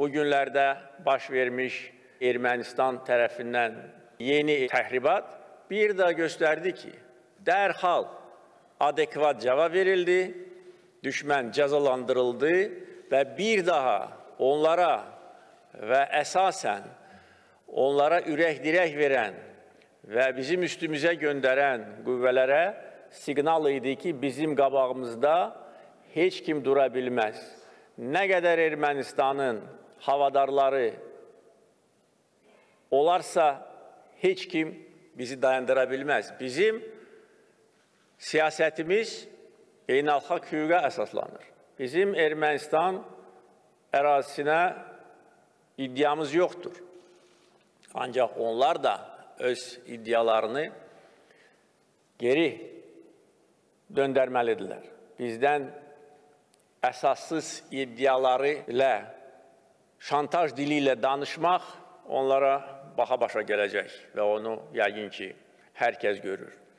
bugünlerde baş vermiş Ermenistan tarafından yeni tahribat bir daha gösterdi ki derhal adekvat cevap verildi, düşman cezalandırıldı ve bir daha onlara ve esasen onlara ürek direk veren ve bizim üstümüze gönderen kuvvelere signal idi ki bizim qabağımızda hiç kim dura bilmez. Ne kadar Ermenistan'ın havadarları olarsa hiç kim bizi dayandırabilmez. Bizim siyasetimiz beynəlxalq hüquqa əsaslanır. Bizim Ermənistan ərazisinə iddiamız yoxdur. Ancaq onlar da öz iddialarını geri döndürməlidirlər. Bizdən əsassız iddiaları ilə, şantaj dili ilə danışmaq onlara baha başa gələcək və onu yəqin ki, hər kəs görür.